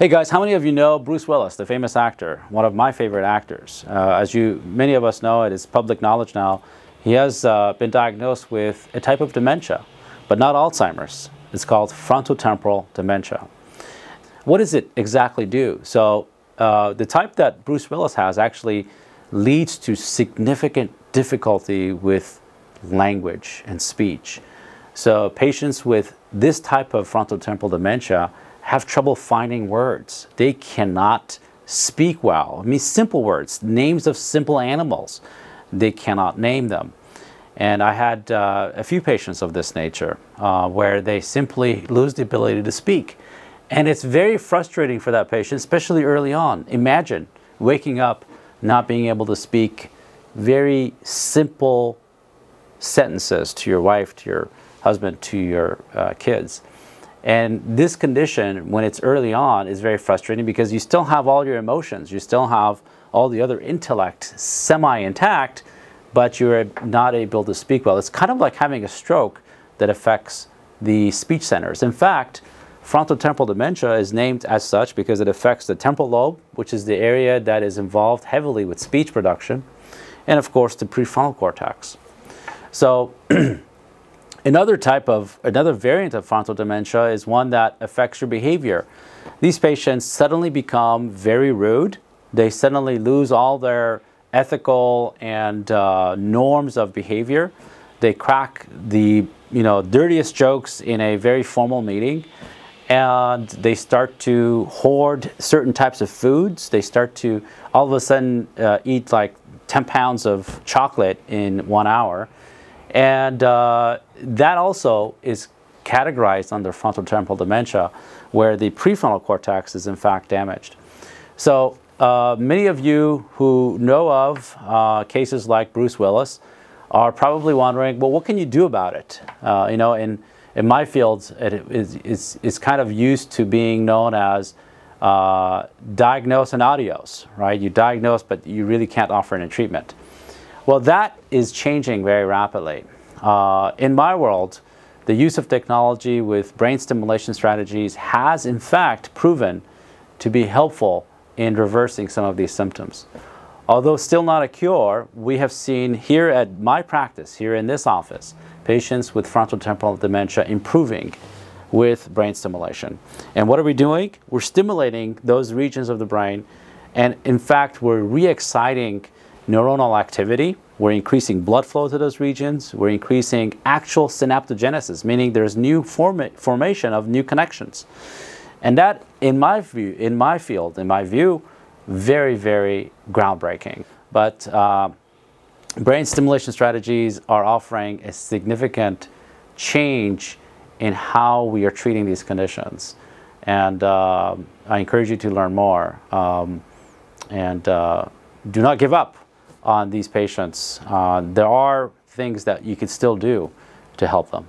Hey guys, how many of you know Bruce Willis, the famous actor, one of my favorite actors? As many of us know, it is public knowledge now, he has been diagnosed with a type of dementia, but not Alzheimer's. It's called frontotemporal dementia. What does it exactly do? So the type that Bruce Willis has actually leads to significant difficulty with language and speech. So patients with this type of frontotemporal dementia have trouble finding words. They cannot speak well. I mean, simple words, names of simple animals, they cannot name them. And I had a few patients of this nature where they simply lose the ability to speak. And it's very frustrating for that patient, especially early on. Imagine waking up, not being able to speak very simple sentences to your wife, to your husband, to your kids. And this condition, when it's early on, is very frustrating because you still have all your emotions, you still have all the other intellect semi-intact, but you're not able to speak well. It's kind of like having a stroke that affects the speech centers. In fact, frontotemporal dementia is named as such because it affects the temporal lobe, which is the area that is involved heavily with speech production, and of course the prefrontal cortex. So Another variant of frontal dementia is one that affects your behavior. These patients suddenly become very rude. They suddenly lose all their ethical and norms of behavior. They crack the dirtiest jokes in a very formal meeting, and they start to hoard certain types of foods. They start to all of a sudden eat like 10 pounds of chocolate in 1 hour. And that also is categorized under frontotemporal dementia, where the prefrontal cortex is in fact damaged. So many of you who know of cases like Bruce Willis are probably wondering, well, what can you do about it? In my field, it's kind of used to being known as diagnose and adios, right? You diagnose, but you really can't offer any treatment. Well, that is changing very rapidly. In my world, the use of technology with brain stimulation strategies has in fact proven to be helpful in reversing some of these symptoms. Although still not a cure, we have seen here at my practice, here in this office, patients with frontotemporal dementia improving with brain stimulation. And what are we doing? We're stimulating those regions of the brain, and in fact, we're re-exciting neuronal activity. We're increasing blood flow to those regions. We're increasing actual synaptogenesis, meaning there's new formation of new connections. And that, in my field, very, very groundbreaking. But brain stimulation strategies are offering a significant change in how we are treating these conditions. And I encourage you to learn more. Do not give up on these patients. There are things that you can still do to help them.